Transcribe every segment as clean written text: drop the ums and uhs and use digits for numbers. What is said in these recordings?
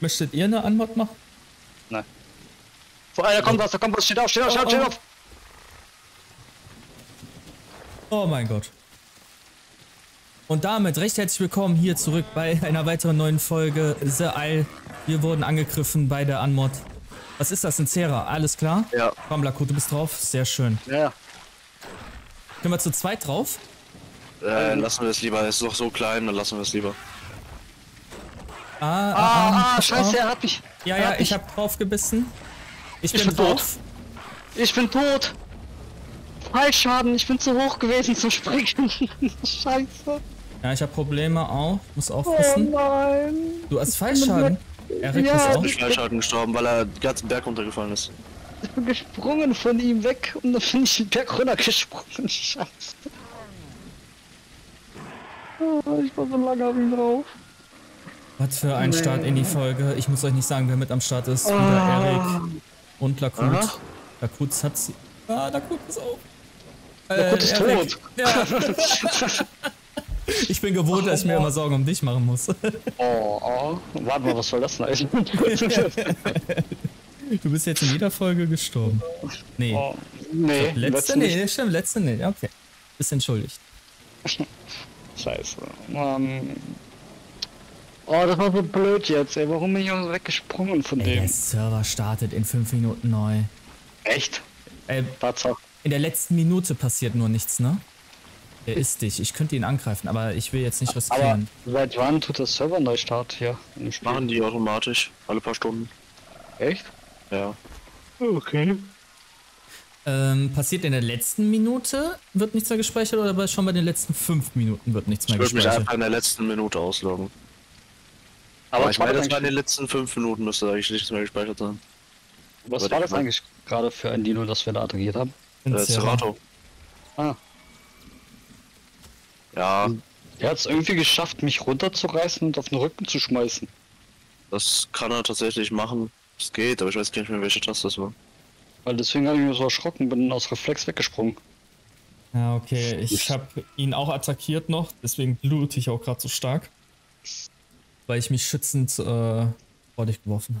Möchtet ihr eine Anmod machen? Nein. Vor allem, da kommt was, steht auf! Oh mein Gott. Und damit recht herzlich willkommen hier zurück bei einer weiteren neuen Folge The Isle. Wir wurden angegriffen bei der Anmod. Was ist das in Ceras? Alles klar? Ja. Komm, Laku, du bist drauf? Sehr schön. Ja. Können wir zu zweit drauf? Lassen wir es lieber. Es ist doch so klein, dann lassen wir es lieber. Scheiße, er hat mich. Ja, ich hab drauf gebissen. Ich bin tot. Ich bin tot. Fallschaden, ich bin zu hoch gewesen zum Springen. Scheiße. Ja, ich hab Probleme auch. Muss aufpassen. Oh nein. Du hast Fallschaden? Erik ist auch. Ich bin Fallschaden gestorben, weil er den ganzen Berg runtergefallen ist. Ich bin gesprungen von ihm weg und dann bin ich den Berg runtergesprungen. Scheiße. Oh, ich war so lange auf ihn drauf. Was für ein Start in die Folge. Ich muss euch nicht sagen, wer mit am Start ist. Wieder Erik und Lakut. Lakut hat sie. Ah, Lakut ist auch. Lakut ist tot. Ja. Ich bin gewohnt, dass ich mir immer Sorgen um dich machen muss. Warte mal, was soll das heißen? Du bist jetzt in jeder Folge gestorben. Nee. Letzte nicht. Okay. Bist entschuldigt. Scheiße. Oh, das war so blöd jetzt, ey. Warum bin ich auch so weggesprungen von dem? Der Server startet in 5 Minuten neu. Echt? Ey, in der letzten Minute passiert nur nichts, ne? Er isst dich. Ich könnte ihn angreifen, aber ich will jetzt nicht riskieren. Aber seit wann tut der Server Neustart hier? Ich machen die automatisch. Alle paar Stunden. Echt? Ja. Okay. Passiert in der letzten Minute wird nichts mehr gespeichert oder schon bei den letzten 5 Minuten wird nichts mehr gespeichert? Ich würde mich einfach in der letzten Minute ausloggen. Aber ich meine, das war in den letzten 5 Minuten, müsste eigentlich nichts mehr gespeichert sein. Was war das eigentlich gerade für ein Dino, das wir da attackiert haben? Cerato. Ah. Ja. Er hat es irgendwie geschafft, mich runterzureißen und auf den Rücken zu schmeißen. Das kann er tatsächlich machen. Es geht, aber ich weiß gar nicht mehr, welche Taste das war. Weil deswegen habe ich mich so erschrocken, bin aus Reflex weggesprungen. Ja, okay. Ich habe ihn auch attackiert noch, deswegen blute ich auch gerade so stark. Weil ich mich schützend vor dich geworfen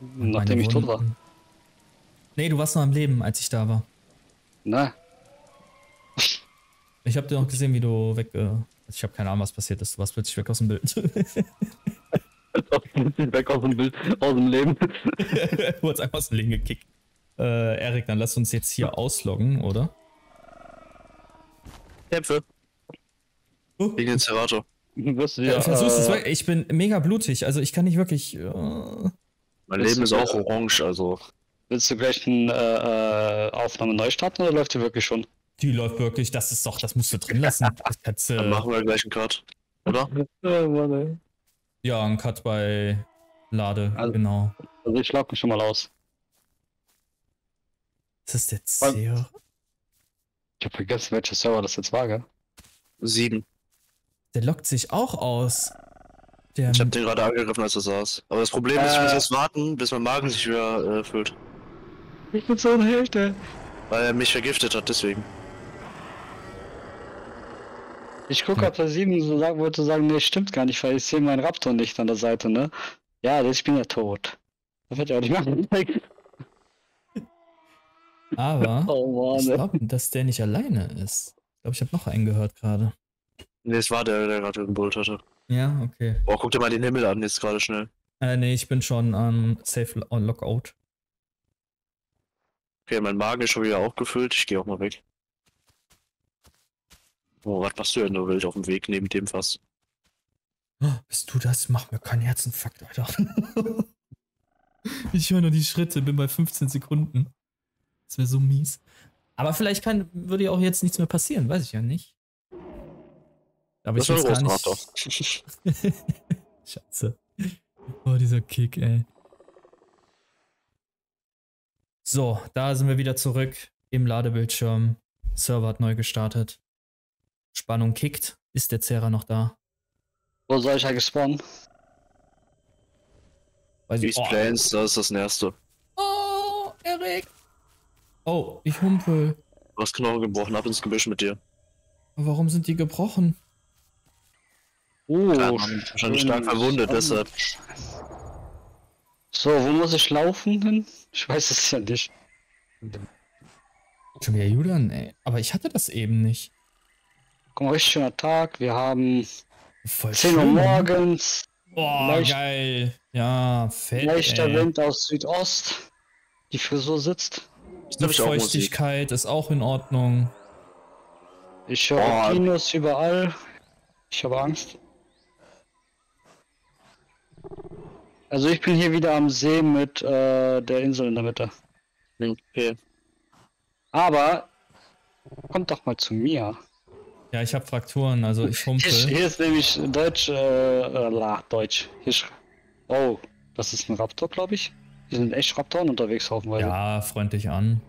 habe. Nachdem ich tot war. Nee, du warst noch am Leben, als ich da war. Na. Ich hab dir noch gesehen, wie du weg. Ich hab keine Ahnung, was passiert ist. Du warst plötzlich weg aus dem Bild. Weg aus dem Bild, aus dem Leben. Du wurdest einfach aus dem Leben gekickt. Erik, dann lass uns jetzt hier ausloggen, oder? Dämpfe. Wegen den Cerato. Ich bin mega blutig, also ich kann nicht wirklich. Mein Leben ist auch orange, also. Willst du gleich eine Aufnahme neu starten oder läuft die wirklich schon? Die läuft wirklich, das ist doch, das musst du drin lassen. Dann machen wir gleich einen Cut, oder? Ja, einen Cut bei Lade, also, genau. Also ich schlag mich schon mal aus. Ist das der Server? Ich hab vergessen, welcher Server das jetzt war, gell? 7. Der lockt sich auch aus. Der ich hab den gerade angegriffen, als er saß. Aber das Problem ist, ich muss jetzt warten, bis mein Magen sich wieder füllt. Ich bin so ein Held, ey. Weil er mich vergiftet hat, deswegen. Ich gucke, ob der 7 so sagen wollte, nee, stimmt gar nicht, weil ich sehe meinen Raptor nicht an der Seite, ne? Ja, ich bin ja tot. Das wird ja auch nicht machen. Aber oh, ich glaube, dass der nicht alleine ist. Ich glaube, ich habe noch einen gehört gerade. Ne, es war der, der gerade den Bull hatte. Ja, okay. Boah, guck dir mal den Himmel an jetzt gerade schnell. Ne, ich bin schon an Safe on Lockout. Okay, mein Magen ist schon wieder aufgefüllt, ich gehe auch mal weg. Oh, was machst du denn, du willst auf dem Weg neben dem Fass? Oh, bist du das? Mach mir keinen Herzinfarkt, Alter. Ich höre nur die Schritte, bin bei 15 Sekunden. Das wäre so mies. Aber vielleicht würde ja auch jetzt nichts mehr passieren, weiß ich ja nicht. Aber das ich gar nicht. Scheiße. Oh, dieser Kick, ey. So, da sind wir wieder zurück im Ladebildschirm. Server hat neu gestartet. Spannung kickt. Ist der Ceras noch da? Wo soll ich ja gespawnen? Ich Plains, da ist das Nächste. Oh, Erik! Oh, ich humpel. Du hast Knochen gebrochen, ab ins Gebüsch mit dir. Warum sind die gebrochen? Oh, schon stark verwundet, deshalb. So, wo muss ich laufen hin? Ich weiß es ja nicht. Schon wieder Judan, ey. Aber ich hatte das eben nicht. Guck mal, richtig schöner Tag. Wir haben voll 10 Uhr morgens. Boah, geil. Ja, fett, leichter Wind aus Südost. Die Frisur sitzt. Die Feuchtigkeit ist auch in Ordnung. Ich höre Kinos überall. Ich habe Angst. Also ich bin hier wieder am See mit der Insel in der Mitte. Okay. Aber kommt doch mal zu mir. Ja, ich habe Frakturen, also ich humpel. Hier ist nämlich Deutsch, Oh, das ist ein Raptor, glaube ich. Die sind echt Raptoren unterwegs, haufenweise. Ja, freundlich an.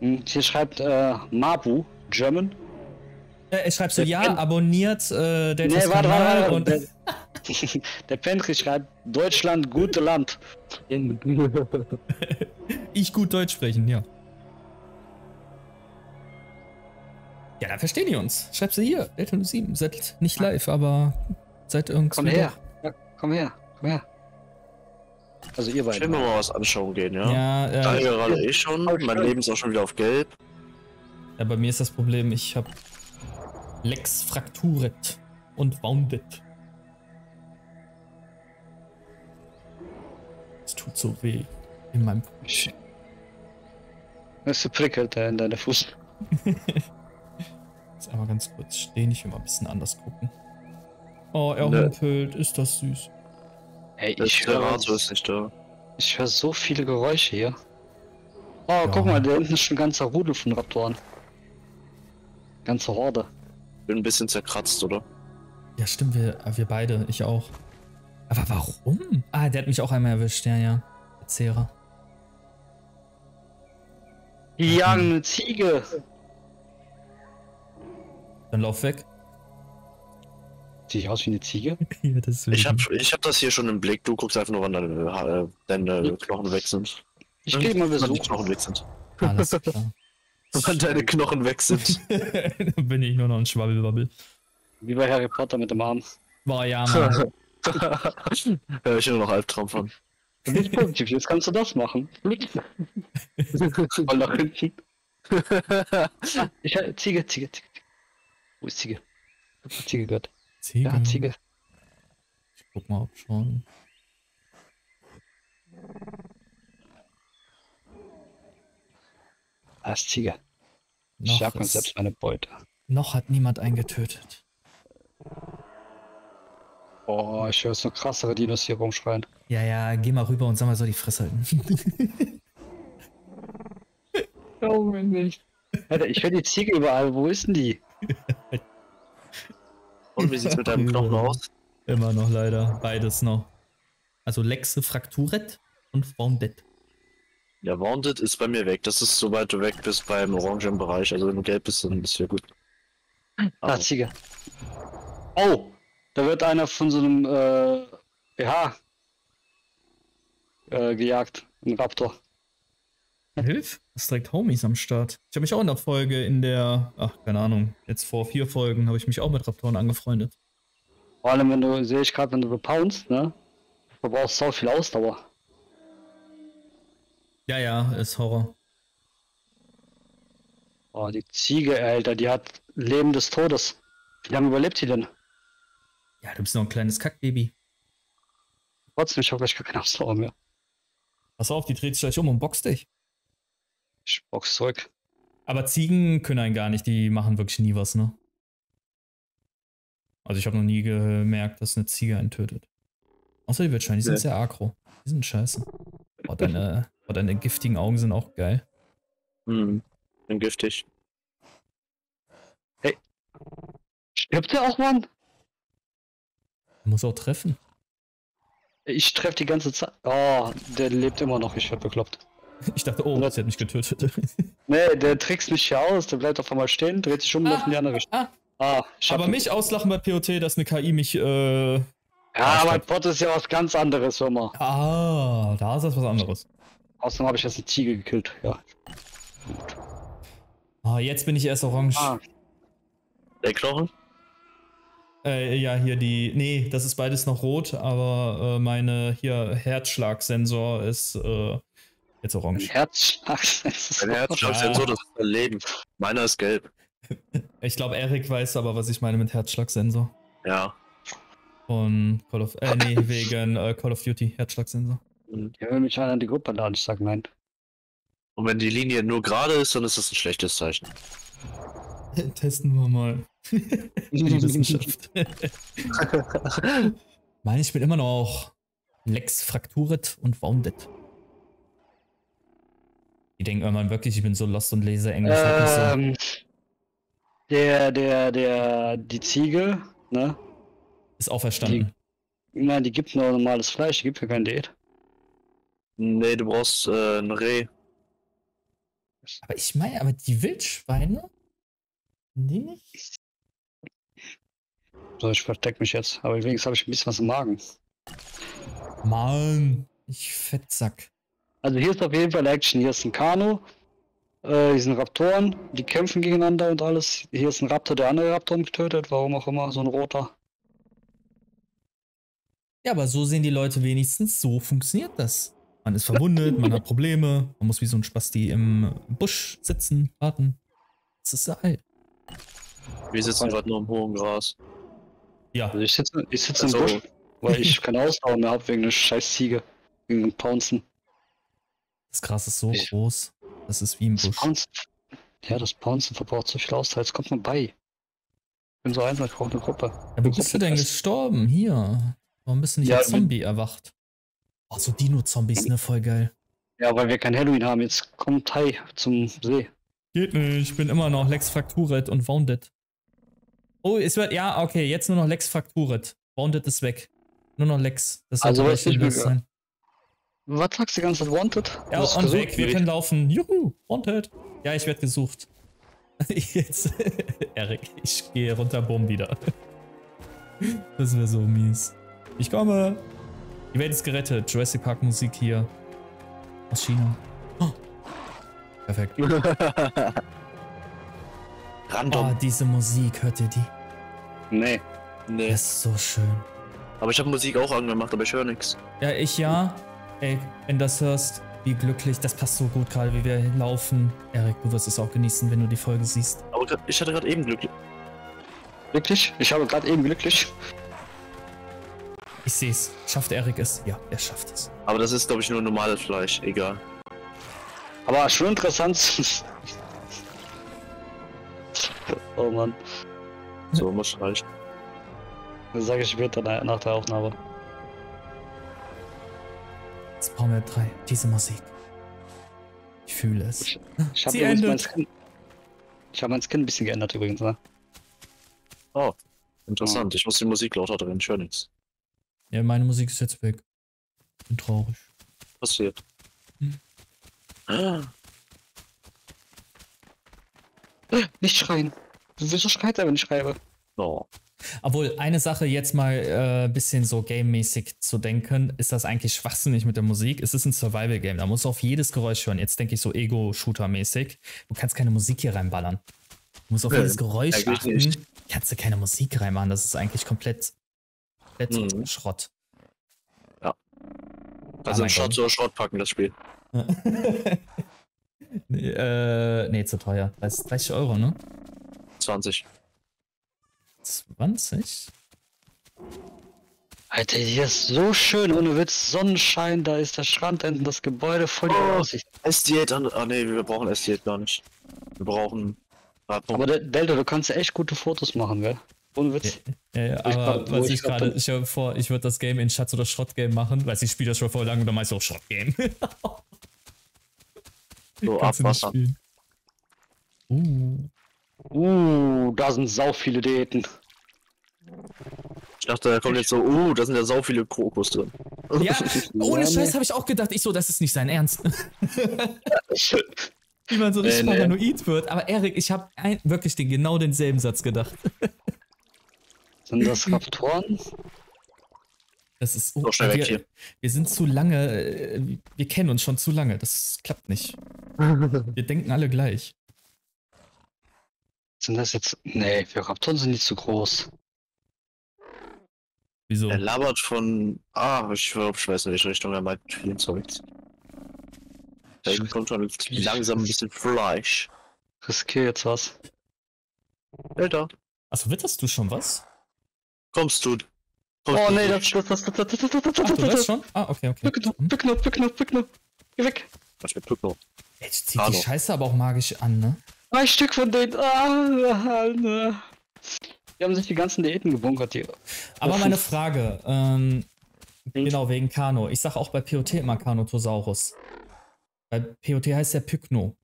Und hier schreibt Mabu, German. Ich schreibe so, ja, abonniert Deltas Kanal und... Der Pentry schreibt, Deutschland, gute Land. Ich gut Deutsch sprechen, ja. Ja, dann verstehen die uns. Schreib sie hier, Delta07. Seid nicht live, aber seid irgendwie... Komm her, ja, komm her, komm her. Also ihr beiden. Ich will mir mal was anschauen gehen, ja? Ja, da gerade ich schon, mein Leben ist auch schon wieder auf gelb. Ja, bei mir ist das Problem, ich habe Lex frakturet und wounded. Es tut so weh in meinem Fuß. Es prickelt da in deine Fuß. Jetzt einmal ganz kurz stehen, ich will mal ein bisschen anders gucken. Oh, er humpelt, ist das süß. Ey, ich höre hör so viele Geräusche hier. Oh, ja. Guck mal, da hinten ist schon ein ganzer Rudel von Raptoren. Ganze Horde. Bin ein bisschen zerkratzt, oder? Ja, stimmt, wir beide, ich auch. Aber warum? Ah, der hat mich auch einmal erwischt, ja, ja. Der Ceras. Die jagen eine Ziege. Dann lauf weg. Sehe ich aus wie eine Ziege? Ja, ich hab das hier schon im Blick, du guckst einfach nur, wann deine Knochen weg sind. Ich gehe mal besuchen. Wann die Knochen weg sind. Alles klar. Wann deine Knochen weg sind. Dann bin ich nur noch ein Schwabbelwabbel. Wie bei Harry Potter mit dem Arm. Boah, ja, Mann. Ja, ich habe noch Albtraum von. Du bist positiv, jetzt kannst du das machen. Voll nach hinten. Ziege. Wo ist Ziege? Ziege gehört. Ziege. Ja, Ziege. Ich guck mal, ob schon. Da ist Ziege. Ich jag uns selbst meine Beute. Noch hat niemand einen getötet. Oh, ich höre jetzt noch krassere Dinos hier rumschreien. Ja, ja, geh mal rüber und sag mal so die Fresse halten. Oh, mein nicht. Alter, ich höre die Ziege überall, wo ist denn die? Und wie sieht's mit deinem Knochen aus? Immer noch leider, beides noch. Also Lexe Frakturet und Wounded. Ja, Wounded ist bei mir weg, das ist soweit du weg bist beim orangen Bereich, also im Gelb bist du ein bisschen gut. Ah, Ziege. Oh! Da wird einer von so einem BH gejagt, ein Raptor. Hilf? Das ist direkt Homies am Start. Ich habe mich auch in der Folge in der, ach keine Ahnung, jetzt vor 4 Folgen habe ich mich auch mit Raptoren angefreundet. Vor allem wenn du, sehe ich gerade, wenn du bepounst, ne? Du brauchst so viel Ausdauer. Ja, ja, ist Horror. Oh, die Ziege, Alter, die hat Leben des Todes. Wie lange überlebt sie denn? Ja, du bist noch ein kleines Kackbaby. Trotzdem, ich hab gleich gar keine Ausdauer mehr. Pass auf, die dreht sich gleich um und boxt dich. Ich box zurück. Aber Ziegen können einen gar nicht, die machen wirklich nie was, ne? Also ich habe noch nie gemerkt, dass eine Ziege einen tötet. Außer die wird scheinbar, die sind sehr aggro. Die sind scheiße. Oh, deine giftigen Augen sind auch geil. Mhm, sind giftig. Hey, stirbt der auch, Mann? Muss auch treffen. Ich treffe die ganze Zeit. Oh, der lebt immer noch. Ich werd bekloppt. Ich dachte, oh, sie hat mich getötet. Nee, der trickst mich hier aus. Der bleibt auf einmal stehen, dreht sich um und läuft in die andere Richtung. Aber mich auslachen bei POT, dass eine KI mich. Ja, aber Bot ist ja was ganz anderes, hör mal. Ah, da ist das was anderes. Außerdem habe ich jetzt eine Ziege gekillt. Ja. Gut. Ah, jetzt bin ich erst orange. Der Knochen? Ja, hier die, nee, das ist beides noch rot, aber meine hier Herzschlagsensor ist jetzt orange. Herzschlagsensor? Ein Herzschlagsensor, das ist mein Leben. Meiner ist gelb. Ich glaube, Erik weiß aber, was ich meine mit Herzschlagsensor. Ja. Von Call of, nee, wegen Call of Duty, Herzschlagsensor. Ja, wenn mich einer in die Gruppe laden, ich sag nein. Und wenn die Linie nur gerade ist, dann ist das ein schlechtes Zeichen. Testen wir mal. Die Wissenschaft. Meine, ich bin immer noch Lex Fracturet und Wounded. Die denken irgendwann wirklich, ich bin so lost und lese Englisch. Die Ziege, ne? Ist auferstanden. Nein, die gibt nur normales Fleisch, die gibt ja kein Diät. Nee, du brauchst ein Reh. Aber ich meine, aber die Wildschweine? Nee, nicht. So, ich verstecke mich jetzt, aber übrigens habe ich ein bisschen was im Magen. Mann, ich Fettsack. Also hier ist auf jeden Fall Action, hier ist ein Kanu, hier sind Raptoren, die kämpfen gegeneinander und alles. Hier ist ein Raptor, der andere Raptor umgetötet, warum auch immer, so ein roter. Ja, aber so sehen die Leute wenigstens, so funktioniert das. Man ist verwundet, man hat Probleme, man muss wie so ein Spasti im Busch sitzen, warten. Das ist der Ei. Wir sitzen gerade nur im hohen Gras. Ja. Also ich sitze im Busch, weil ich keine Ausdauer mehr habe wegen einer scheiß Ziege. Wegen dem Pouncen. Das Gras ist so groß. Das ist wie im Busch. Pouncen. Ja, das Pouncen verbraucht so viel Ausdauer. Jetzt kommt man bei. Ich bin so einsam, ich brauche eine Gruppe. Ja, wo bist du denn gestorben? Hier. Warum bist du nicht als Zombie erwacht? Oh, so Dino-Zombies, ne? Voll geil. Ja, weil wir kein Halloween haben. Jetzt kommt Hai zum See. Geht nicht, ich bin immer noch Lex Fracturet und Wounded. Oh, es wird, ja, okay, jetzt nur noch Lex Fracturet. Wounded ist weg. Nur noch Lex. Das also soll nicht sein. Was sagst du die ganze Zeit? Wanted? Ja, und weg, wir können laufen. Juhu, Wanted. Ja, ich werde gesucht. Jetzt, Erik, ich gehe runter, bumm, wieder. Das wäre so mies. Ich komme. Die Welt ist gerettet. Jurassic Park Musik hier. Aus China. Oh. Perfekt. Random. Oh, diese Musik, hört ihr die? Nee. Nee. Das ist so schön. Aber ich habe Musik auch angemacht, aber ich höre nichts. Ja, ich ja. Ey, wenn du das hörst, wie glücklich. Das passt so gut gerade, wie wir laufen. Erik, du wirst es auch genießen, wenn du die Folge siehst. Aber ich hatte gerade eben glücklich. Glücklich? Ich habe gerade eben glücklich. Ich sehe es. Schafft Erik es? Ja, er schafft es. Aber das ist, glaube ich, nur normales Fleisch. Egal. Aber schon interessant. Oh Mann. So muss reichen. Das sage ich später nach der Aufnahme. Jetzt brauchen wir 3. Diese Musik. Ich fühle es. Ich habe mein Skin ein bisschen geändert übrigens, ne? Oh, interessant. Ja. Ich muss die Musik lauter drehen. Ich höre nichts. Ja, meine Musik ist jetzt weg. Ich bin traurig. Passiert. Hm. Nicht schreien. Du wirst doch schreien, wenn ich schreibe. No. Obwohl, eine Sache jetzt mal ein bisschen so game-mäßig zu denken, ist das eigentlich schwachsinnig mit der Musik? Es ist ein Survival-Game, da musst du auf jedes Geräusch hören. Jetzt denke ich so Ego-Shooter-mäßig. Du kannst keine Musik hier reinballern. Du musst auf jedes Geräusch achten. Nicht. Kannst du keine Musik reinmachen, das ist eigentlich komplett Schrott. Ja. Also ein Schrott zu Schrott packen, das Spiel. Nee, nee, zu teuer. 30 €, ne? 20. 20? Alter, hier ist so schön, ohne Witz. Sonnenschein, da ist der Strand, hinten das Gebäude, voll die Aussicht. SDA dann. Ah, nee, wir brauchen SDA gar nicht. Wir brauchen. Aber Delta, du kannst echt gute Fotos machen, gell? Ohne Witz. Ja, aber was ich gerade, ich habe vor, ich würde das Game in Schatz- oder Schrott-Game machen, weil ich spiele das schon voll lang und dann meinst du auch Schrott-Game. So, Abwasser. Da sind sau viele Diäten. Ich dachte, da kommt jetzt so, da sind ja sau viele Krokus drin. Ja, ohne Scheiß habe ich auch gedacht, das ist nicht sein Ernst. Wie man so richtig paranoid wird. Aber Erik, ich habe wirklich genau denselben Satz gedacht. Sind das Raptoren? Das ist so schnell weg hier. Wir sind zu lange, wir kennen uns schon zu lange, das klappt nicht. Wir denken alle gleich. Sind das jetzt. Nee, wir Raptoren sind nicht so groß. Wieso? Er labert von... Ah, ich weiß nicht, in welche Richtung er meint. Viel Zeug. Da hinten kommt schon langsam ein bisschen Fleisch. Riskier jetzt was. Alter. Achso, witterst du schon was? Kommst du? Oh nee, das schon? Ah, okay. Pick Knopf. Geh weg. Was mit Pick Knopf? Jetzt zieht die Scheiße aber auch magisch an, ne? 3 Stück von denen. Ah, die haben sich die ganzen Diäten gebunkert hier. Aber meine Frage, genau, wegen Kano. Ich sag auch bei POT immer Carnotosaurus. Bei POT heißt der Pykno.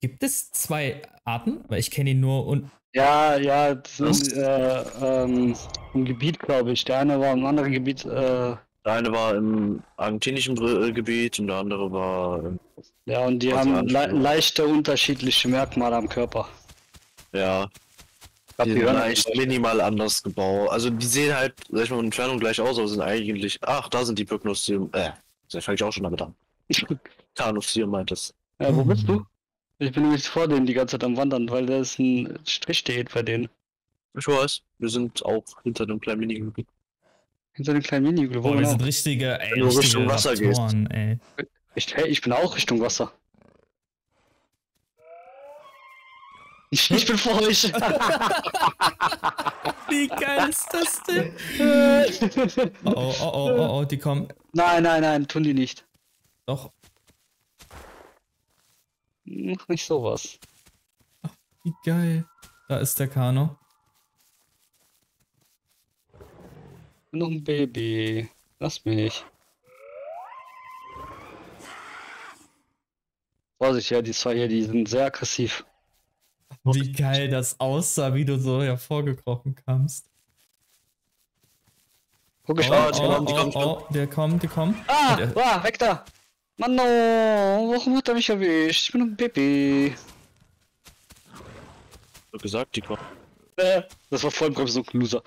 Gibt es 2 Arten? Weil ich kenne ihn nur und... Ja, das ist ein Gebiet, glaube ich. Der eine war im anderen Gebiet, der eine war im argentinischen Gebiet und der andere war im... Ja, und die haben leichte unterschiedliche Merkmale am Körper. Ja. Die sind eigentlich minimal anders gebaut. Also die sehen halt, sag ich mal, in Entfernung gleich aus, aber sind eigentlich... Ach, da sind die Pyknos, die... Da fange ich auch schon damit an. Carnos hier meint es. Ja, wo bist du? Ich bin nämlich vor denen die ganze Zeit am Wandern, weil da ist ein Strichdiät bei denen. Ich weiß, wir sind auch hinter dem kleinen Mini-Glück. Hinter dem kleinen Mini-Glück? Boah, wir sind richtige, ey, wenn du Richtung Wasser Raptoren, gehst. Ey. Ich bin auch Richtung Wasser. Ich bin vor euch. Wie geil ist das denn? Oh, die kommen. Nein, tun die nicht. Doch. Mach nicht sowas. Ach, wie geil. Da ist der Kano. Noch ein Baby. Lass mich. Vorsicht, ja, die zwei hier, die sind sehr aggressiv. Wie geil das aussah, wie du so hervorgekrochen kamst. Guck ich mal, die kommen. Ah, weg da! Mann, warum hat er mich erwischt? Ich bin ein Baby. So gesagt, die kommen. Das war vollkommen so ein Loser.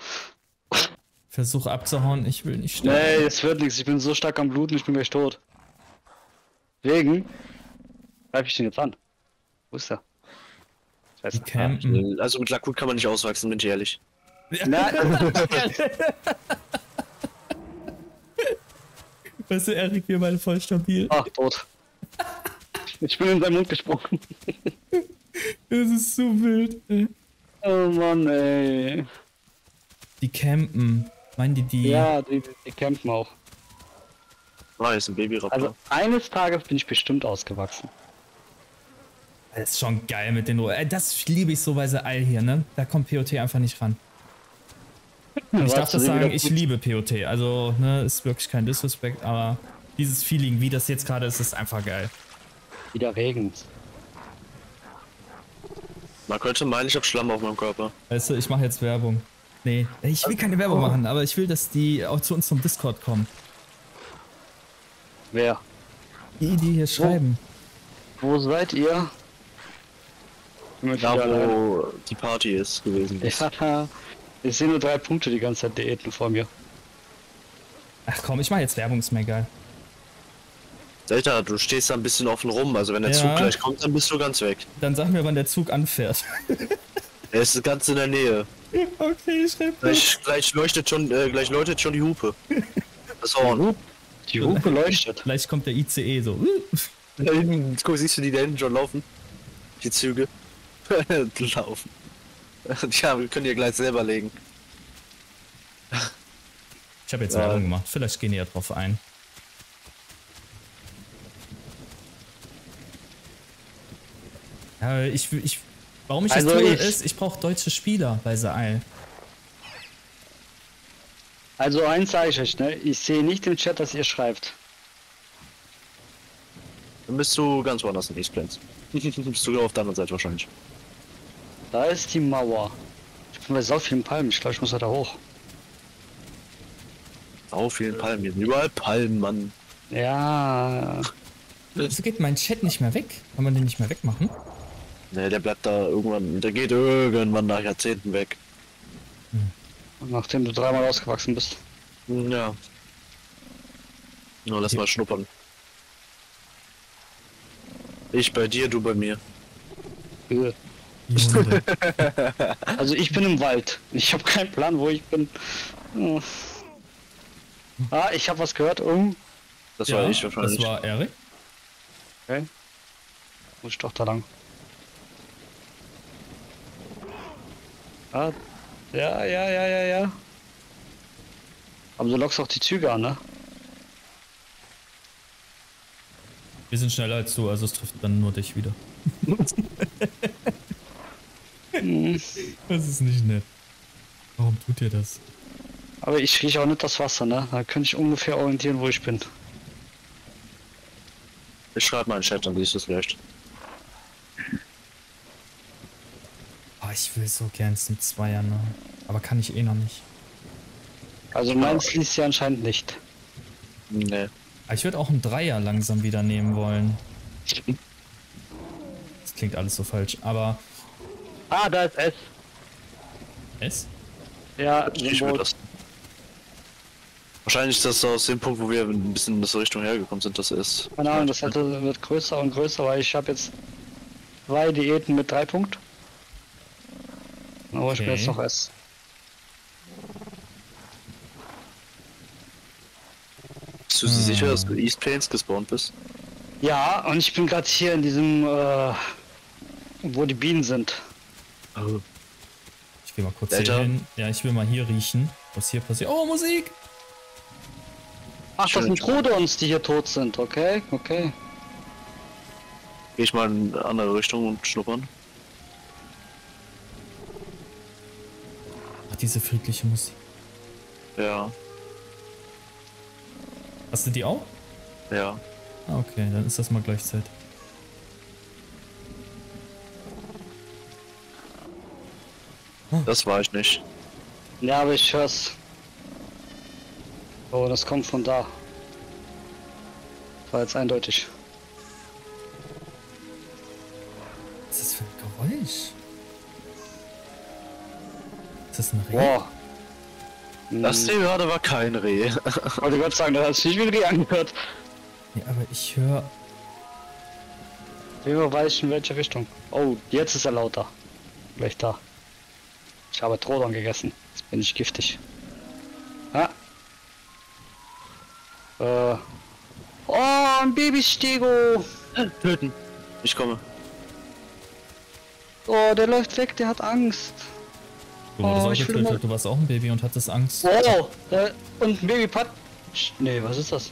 Versuch abzuhauen, ich will nicht sterben. Nee, es wird nichts. Ich bin so stark am Bluten, ich bin gleich tot. Deswegen greife ich den jetzt an. Wo ist er? Scheiße. Also mit Lakut kann man nicht auswachsen, bin ich ehrlich. Nein. Weißt du, Erik, wir waren voll stabil. Ach, tot. Ich bin in seinen Mund gesprungen. Das ist so wild, ey. Oh Mann, ey. Die campen. Meinen die? Ja, die campen auch. Ah, ist ein Babyraptor. Also eines Tages bin ich bestimmt ausgewachsen. Das ist schon geil mit den Ruhe. Das liebe ich so bei The Isle hier, ne? Da kommt POT einfach nicht ran. Ich darf das sagen, ich liebe POT, also ne, ist wirklich kein Disrespect, aber dieses Feeling, wie das jetzt gerade ist, ist einfach geil. Wieder regnet. Man könnte meinen, ich hab Schlamm auf meinem Körper. Weißt du, ich mache jetzt Werbung. Nee, ich will keine Werbung machen, aber ich will, dass die auch zu uns zum Discord kommen. Wer? Die hier schreiben. Wo seid ihr? Da, wo die Party ist gewesen. Ich sehe nur 3 Punkte die ganze Zeit Diäten vor mir. Ach komm, ich mache jetzt Werbung, ist mir egal. Alter, du stehst da ein bisschen offen rum, also wenn der Zug gleich kommt, dann bist du ganz weg. Dann sag mir, wann der Zug anfährt. Er ist ganz in der Nähe. Okay, ich schreib das. Gleich läutet schon die Hupe. Das war ein Hupe. Die Hupe leuchtet. Vielleicht kommt der ICE so. Da hinten, guck, siehst du die da hinten schon laufen? Die Züge. Laufen. Tja, wir können hier gleich selber legen. Ich habe jetzt Werbung gemacht, vielleicht gehen die ja drauf ein. Ja, warum ich das tue, ist, ich brauche deutsche Spieler bei The Isle. Also eins sage ich euch, ne? Ich sehe nicht im Chat, dass ihr schreibt. Dann bist du ganz woanders in Eastlands. Bist du auf der anderen Seite wahrscheinlich. Da ist die Mauer. Ich bin bei so vielen Palmen. Ich glaube, ich muss da hoch. Auf vielen Palmen. Hier sind überall Palmen, Mann. Ja. Wieso geht mein Chat nicht mehr weg? Kann man den nicht mehr wegmachen? Ne, der bleibt da irgendwann. Der geht irgendwann nach Jahrzehnten weg. Und nachdem du 3-mal ausgewachsen bist. Ja. Nur lass mal schnuppern. Ich bei dir, du bei mir. Ja. Also ich bin im Wald. Ich habe keinen Plan, wo ich bin. Ah, ich habe was gehört. Das ja, war ich wahrscheinlich. Das war Erik. Okay. Muss ich doch da lang. Ah, ja. Aber du lockst auch die Züge an, ne? Wir sind schneller als du, also es trifft dann nur dich wieder. Das ist nicht nett. Warum tut ihr das? Aber ich rieche auch nicht das Wasser, ne? Da könnte ich ungefähr orientieren, wo ich bin. Ich schreibe mal einen Chat, dann siehst du es vielleicht. Oh, ich will so gern zum Zweier, ne? Aber kann ich eh noch nicht. Also meins liest ja anscheinend nicht. Nee. Ich würde auch einen Dreier langsam wieder nehmen wollen. Das klingt alles so falsch, aber... Ah, da ist S. S? Ja, ich will das. Wahrscheinlich ist das aus dem Punkt, wo wir ein bisschen in diese Richtung hergekommen sind, das ist. Keine Ahnung, das wird größer und größer, weil ich habe jetzt 2 Diäten mit 3 Punkten. Aber okay. Ich will jetzt noch S. Bist du sicher, dass du East Plains gespawnt bist? Ja, und ich bin gerade hier in diesem, wo die Bienen sind. Oh. Ich gehe mal kurz hier hin. Ja, ich will mal hier riechen, was hier passiert. Oh, Musik! Ach, das sind Trudons, die hier tot sind, okay? Okay. Geh ich mal in eine andere Richtung und schnuppern. Ach, diese friedliche Musik. Ja. Hast du die auch? Ja. Ah, okay, dann ist das mal gleichzeitig. Hm. Das war ich nicht. Ja, aber ich hör's. Oh, das kommt von da. War jetzt eindeutig. Was ist das für ein Geräusch? Ist das ein Reh? Boah. Das Ding gerade war kein Reh. Wollte Gott sagen, das hat sich nicht wie ein Reh angehört. Ja, aber ich höre... Wer weiß in welche Richtung. Oh, jetzt ist er lauter. Vielleicht da. Ich habe Trodon gegessen. Jetzt bin ich giftig. Ah. Oh, ein Babystego! Töten! Ich komme. Oh, der läuft weg, der hat Angst. Du wurdest auch getötet, du warst auch ein Baby und hattest Angst. Oh, und ein Babypad. Nee, was ist das?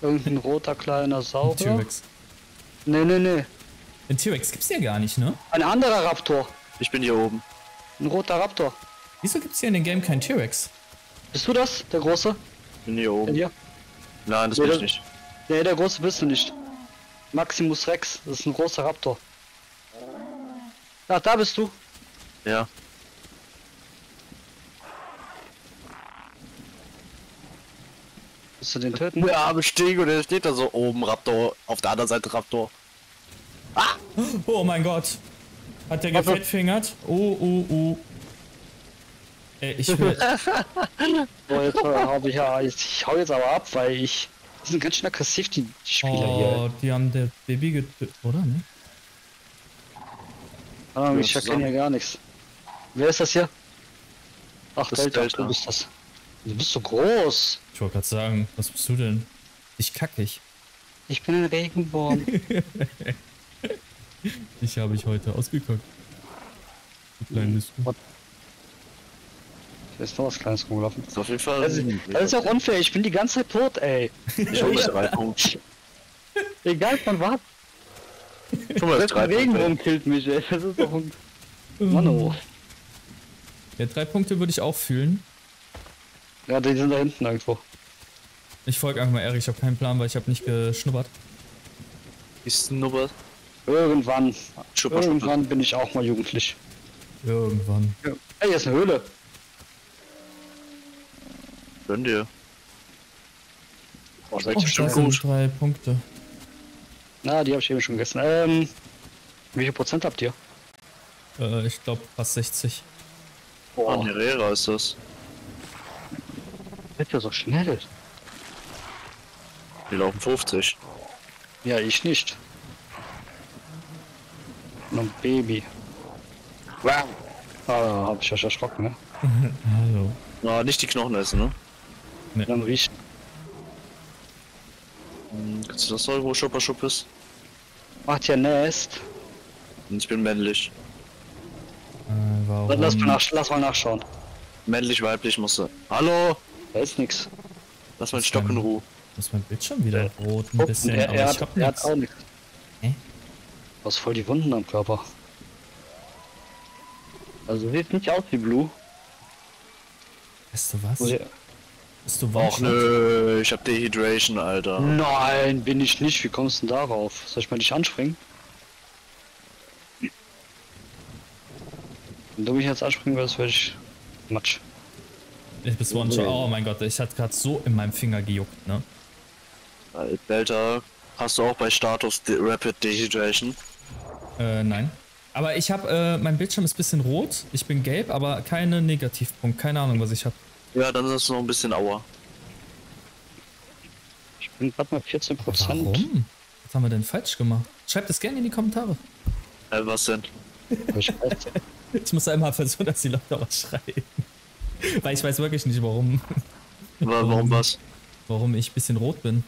Irgendein roter kleiner Saurier. T-Rex. Nee. Den T-Rex gibt's hier gar nicht, ne? Ein anderer Raptor. Ich bin hier oben. Ein roter Raptor. Wieso gibt's hier in dem Game keinen T-Rex? Bist du das, der Große? Ich bin hier oben. Hier? Nein, das bin ich nicht. Nee, der Große bist du nicht. Maximus Rex, das ist ein großer Raptor. Ach, da bist du. Ja. Willst du den töten? Ja, Bestego, der steht da so oben, Raptor. Auf der anderen Seite Raptor. Ah! Oh mein Gott. Hat der gefettfingert? Oh. Ich will. Ich hau jetzt aber ab, weil ich. Die sind ganz schön aggressiv, die Spieler hier. Die haben der Baby getötet, oder? Ne? Ah, ich erkenne ja gar nichts. Wer ist das hier? Ach, Delta, du bist das. Du bist so groß. Ich wollte gerade sagen, was bist du denn? Ich kackig. Ich bin ein Regenwurm. Ich habe mich heute ausgekackt. Du klein bist du. Ist noch was Kleines rumgelaufen. Das ist auf jeden Fall. Das ist auch unfair, ich bin die ganze Zeit tot, ey. Ich hol mich 3 Punkte. Egal von was. Guck mal, der Regenwurm killt mich, ey. Das ist doch ein. Mann, oh. Ja, 3 Punkte würde ich auch fühlen. Ja, die sind da hinten irgendwo. Ich folge einfach mal Erik, ich habe keinen Plan, weil ich habe nicht geschnuppert. Ich schnuppert. Irgendwann. Irgendwann bin ich auch mal jugendlich. Irgendwann. Ja. Ey, hier ist eine Höhle. Gönn dir. Oh, das ist gut. 3 Punkte. Na, die habe ich eben schon gegessen. Wie viel Prozent habt ihr? Ich glaube fast 60. Boah, ein Herrera ist das. Wird ja so schnell. Die laufen 50. Ja, ich nicht. Noch ein Baby. Wow. Ah, hab ich euch erschrocken, ne? Hallo. Na, nicht die Knochen essen, ne? Nee. Dann riecht. Kannst du das sagen, wo Schupperschub ist? Macht ja Nest. Ich bin männlich. Warum? Dann lass mal nachschauen. Männlich, weiblich musst du. Hallo! Da ist nix. Lass mal den Stock in Ruhe. Muss mein Bildschirm wieder rot ein bisschen. Er hat auch nichts. Du hast voll die Wunden am Körper. Also sieht nicht aus wie Blue. Weißt du was? Bist du wach? Och nö, ich hab Dehydration, Alter. Nein, bin ich nicht. Wie kommst du denn darauf? Soll ich mal dich anspringen? Wenn du mich jetzt anspringen würdest, würde ich... Matsch. Ich bin One-Shot. Oh mein Gott, ich hatte gerade so in meinem Finger gejuckt, ne? Delta, hast du auch bei Status Rapid Dehydration? Nein. Aber ich habe, mein Bildschirm ist ein bisschen rot, ich bin gelb, aber keine Negativpunkt, keine Ahnung, was ich habe. Ja, dann ist es noch ein bisschen Aua. Ich bin gerade mal 14%. Warum? Was haben wir denn falsch gemacht? Schreibt es gerne in die Kommentare. Was denn? Ich muss einmal versuchen, dass die Leute was schreien. Weil ich weiß wirklich nicht, warum. Warum was? Warum ich ein bisschen rot bin.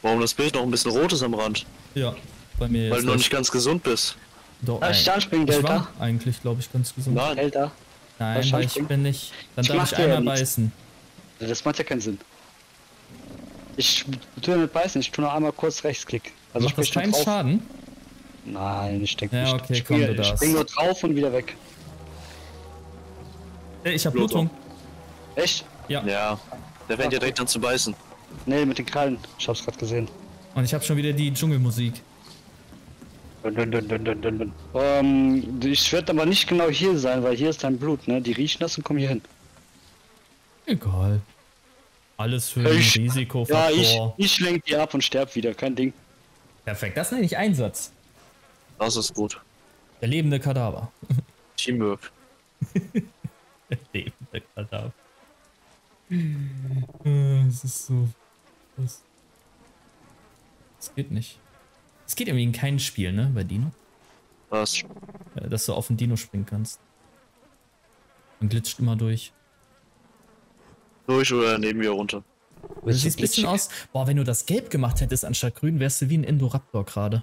Warum das Bild noch ein bisschen rot ist am Rand? Ja, bei mir. Weil du noch nicht ganz gesund bist. Doch, ich anspringen, Delta. Ich war eigentlich, glaube ich, ganz gesund. Nein, Delta. Nein, ich bin nicht. Dann darf ich einmal beißen. Das macht ja keinen Sinn. Ich tue nicht beißen, ich tue noch einmal kurz Rechtsklick. Also macht das keinen Schaden? Nein, ich denke nicht. Okay, komm, du darfst. Ich spring nur drauf und wieder weg. Ey, ich hab Blutung. Echt? Ja. Ja. Der fängt ja direkt an zu beißen. Nee, mit den Krallen. Ich hab's gerade gesehen. Und ich hab schon wieder die Dschungelmusik. Ich werde aber nicht genau hier sein, weil hier ist dein Blut, ne? Die riechen das und kommen hier hin. Egal. Alles für ein Risikofaktor. Ja, ich lenk die ab und sterb wieder, kein Ding. Perfekt, das nenne ich Einsatz. Das ist gut. Der lebende Kadaver. Teamwork. Der lebende Kadaver. Es ist so... Es geht nicht. Es geht irgendwie in kein Spiel, ne, bei Dino? Was? Dass du auf den Dino springen kannst. Man glitscht immer durch. Durch oder neben mir runter. Das sieht ein bisschen aus... Boah, wenn du das gelb gemacht hättest anstatt grün, wärst du wie ein Indoraptor gerade.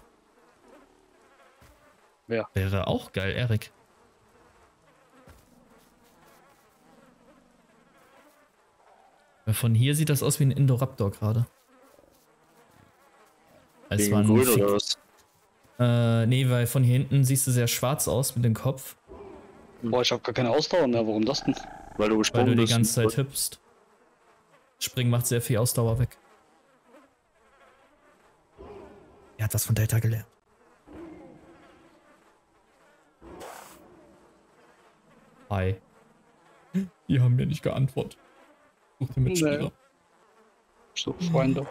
Ja. Wäre auch geil, Erik. Von hier sieht das aus wie ein Indoraptor gerade. Es war grün oder was? Nee, weil von hier hinten siehst du sehr schwarz aus mit dem Kopf. Boah, ich hab gar keine Ausdauer mehr, warum das denn? Weil du gesprungen bist. Weil du die ganze Zeit hüpfst. Springen macht sehr viel Ausdauer weg. Er hat das von Delta gelernt. Hi. Die haben mir nicht geantwortet. Such den Mitspieler. Nee. So, Freunde.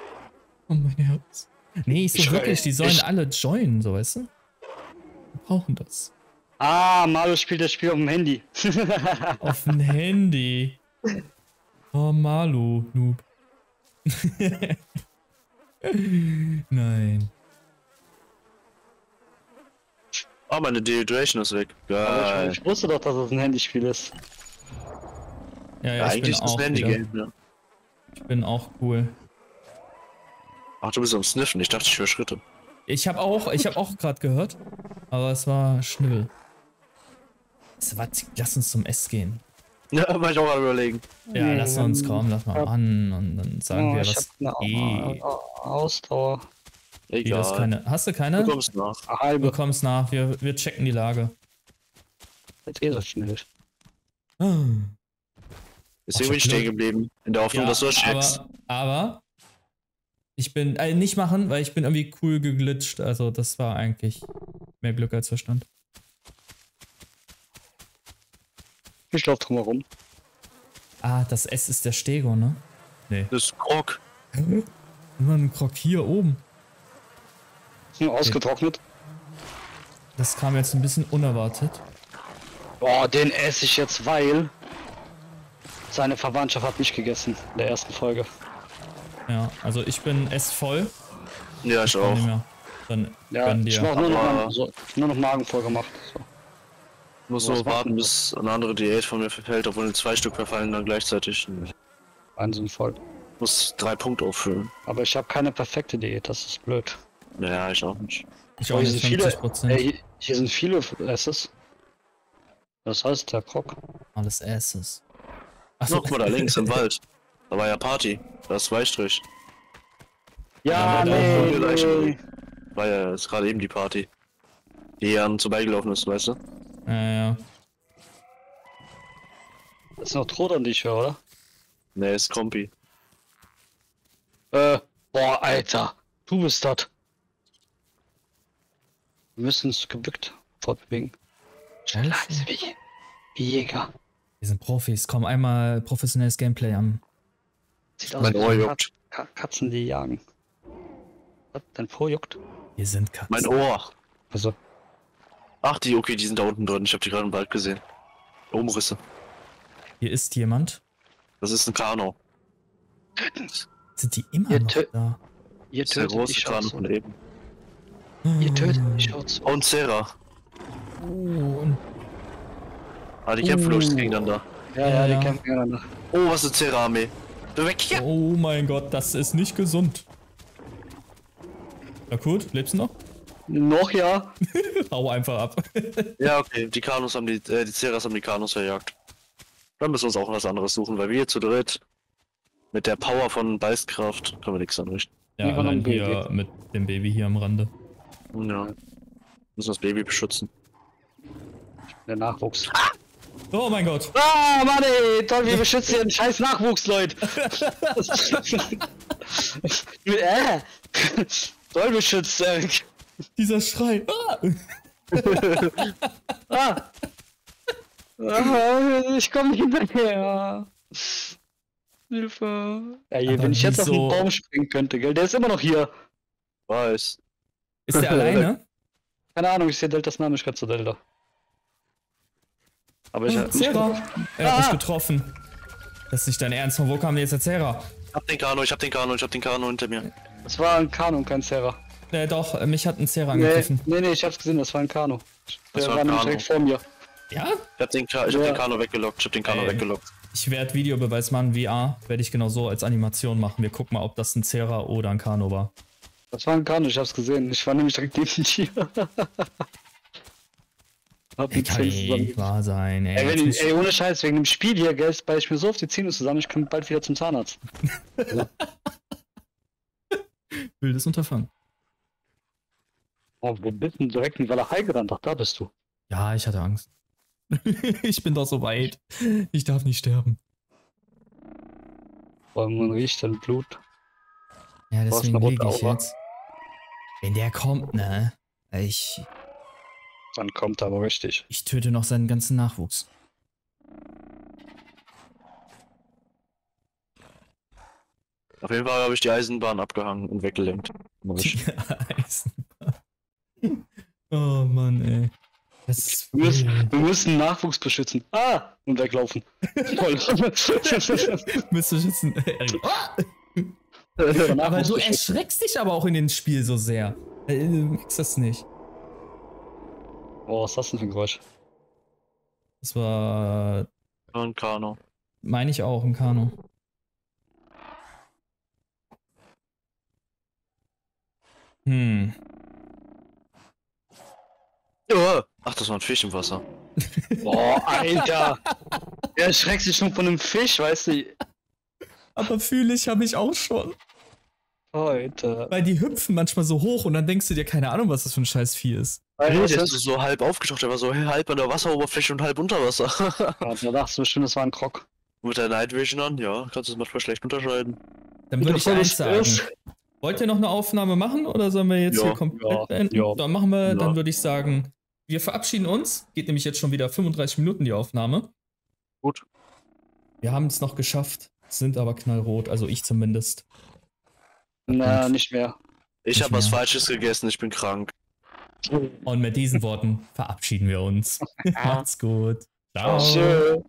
Oh mein Herz. Nee, ich so wirklich, die sollen alle joinen, so weißt du? Wir brauchen das. Ah, Mario spielt das Spiel auf dem Handy. Auf dem Handy. Oh, Malu, Noob. Nein. Oh, meine Dehydration ist weg. Geil. Ich wusste doch, dass es ein Handyspiel ist. Ja, eigentlich ist es ein Handygame, ja. Ich bin auch cool. Ach, du bist am Sniffen. Ich dachte, ich höre Schritte. Ich habe auch gerade gehört, aber es war Schnibbel. Warte, lass uns zum S gehen. Ja, mach ich auch mal überlegen. Ja, lass uns kommen, lass mal an und dann sagen wir was. Ausdauer. Egal. Hast du keine? Du kommst nach. Du kommst nach. Wir checken die Lage. Jetzt geht das schnell. Deswegen bin ich stehen geblieben. In der Hoffnung, dass du das checkst. Aber ich bin, nicht machen, weil ich bin irgendwie cool geglitscht, also das war eigentlich mehr Glück als Verstand. Ich lauf drumherum. Ah, das S ist der Stego, ne? Nee. Das ist Krog. Immer ein Krog hier oben. Ist nur ausgetrocknet. Das kam jetzt ein bisschen unerwartet. Boah, den esse ich jetzt, weil seine Verwandtschaft hat mich gegessen in der ersten Folge. Ja, also ich bin voll. Ja, ich auch. Dann, ja, ich hab nur noch Magenvoll gemacht. So. Muss nur warten, bis eine andere Diät von mir verfällt, obwohl 2 Stück verfallen dann gleichzeitig. Wahnsinn voll. Muss 3 Punkte auffüllen. Aber ich habe keine perfekte Diät, das ist blöd. Naja, ich auch nicht. Ich auch nicht 50%. Hier sind viele Asses. Das heißt der Krog. Alles Asses. Achso. Noch mal da links im Wald. Da war ja Party. Das Weichstrich. Ja, nee. War ja jetzt gerade eben die Party. Die an vorbeigelaufen ist, weißt du? Ja. Das ist noch Trodan, die ich höre, oder? Nee, ist Kompi. Boah, Alter. Du bist das. Wir müssen uns gebückt fortbewegen. Scheiße. Wie Jäger. Wir sind Profis. Komm, einmal professionelles Gameplay an. Sieht aus wie Katzen, die jagen. Was? Dein Po juckt? Hier sind Katzen. Mein Ohr. Also. Ach, die sind da unten drin. Ich habe die gerade im Wald gesehen. Umrisse. Hier ist jemand. Das ist ein Kano. Sind die immer noch da? Ihr tötet mich Schaut's. Ihr tötet mich Schaut's. Und Ceras. Die kämpfen gegeneinander. Ja, die kämpfen gegeneinander. Oh, was ist Ceras-Armee? Weg hier! Oh mein Gott, das ist nicht gesund. Na gut, lebst du noch? Noch ja. Hau einfach ab. Ja, okay, die Kanos haben die Ceras haben die Kanos verjagt. Dann müssen wir uns auch was anderes suchen, weil wir hier zu dritt mit der Power von Beißkraft können wir nichts anrichten. Ja, allein hier mit dem Baby hier am Rande. Ja. Wir müssen das Baby beschützen. Der Nachwuchs. Ah! Oh mein Gott. Ah, Mann, ey, toll, wir beschützen hier den scheiß Nachwuchs, Leute. Toll beschützt, dieser Schrei. Ah. Ah. Ah, ich komme nicht hinterher. Hilfe. Ja, wenn ich jetzt auf den Baum springen könnte, gell? Der ist immer noch hier. Weiß. Ist der alleine? Keine Ahnung, ich sehe Deltas Name, ich gerade zu Delta. Aber ich hab mich getroffen. Das ist nicht dein Ernst, von wo kam jetzt der Ceras? Ich hab den Kano hinter mir. Das war ein Kano und kein Ceras. Doch, mich hat ein Ceras angegriffen. Nee, ich hab's gesehen, das war ein Kano. Der war nämlich direkt vor mir. Ja? Ich hab den Kano weggelockt, Ich werde Videobeweis machen, VR, werde ich genau so als Animation machen. Wir gucken mal, ob das ein Ceras oder ein Kano war. Das war ein Kano, ich hab's gesehen. Ich war nämlich direkt neben dir. Kann wahr sein, ey. Ey, ohne Scheiß, wegen dem Spiel hier, gell, bei ich mir so auf die Zähne zusammen, ich komme bald wieder zum Zahnarzt. Ja. Wildes Unterfangen. Oh, wir bitten direkt in Walachei gerannt, ach, da bist du. Ja, ich hatte Angst. Ich bin doch so weit. Ich darf nicht sterben. Boah, man riecht dann Blut. Ja, deswegen liege ich jetzt. Wenn der kommt, ne? Dann kommt aber richtig. Ich töte noch seinen ganzen Nachwuchs. Auf jeden Fall habe ich die Eisenbahn abgehangen und weggelenkt. Die Eisenbahn. Oh Mann, ey. Wir müssen Nachwuchs beschützen. Ah! Und weglaufen. Toll. Beschützen. Aber du erschreckst dich aber auch in dem Spiel so sehr. Ist das nicht? Oh, was ist das denn für ein Geräusch? Das war... ein Kano. Meine ich auch, ein Kano. Ach, das war ein Fisch im Wasser. Boah, Alter! Der erschreckt sich schon von einem Fisch, weißt du? Aber fühle ich mich auch schon. Alter. Weil die hüpfen manchmal so hoch und dann denkst du dir, keine Ahnung, was das für ein Scheißvieh ist. Alter, der ist so halb aufgetaucht, der war so halb an der Wasseroberfläche und halb unter Wasser. Ja, da dachtest du bestimmt, das war ein Krog. Mit der Night Vision an, ja, kannst du es manchmal schlecht unterscheiden. Dann würde ich eins sagen. Wollt ihr noch eine Aufnahme machen oder sollen wir jetzt hier komplett beenden? Ja. Dann machen wir, dann würde ich sagen, wir verabschieden uns. Geht nämlich jetzt schon wieder 35 Minuten die Aufnahme. Gut. Wir haben es noch geschafft, sind aber knallrot, also ich zumindest. Na, nicht mehr. Ich habe was Falsches gegessen, ich bin krank. Und mit diesen Worten verabschieden wir uns. Macht's gut. Ciao.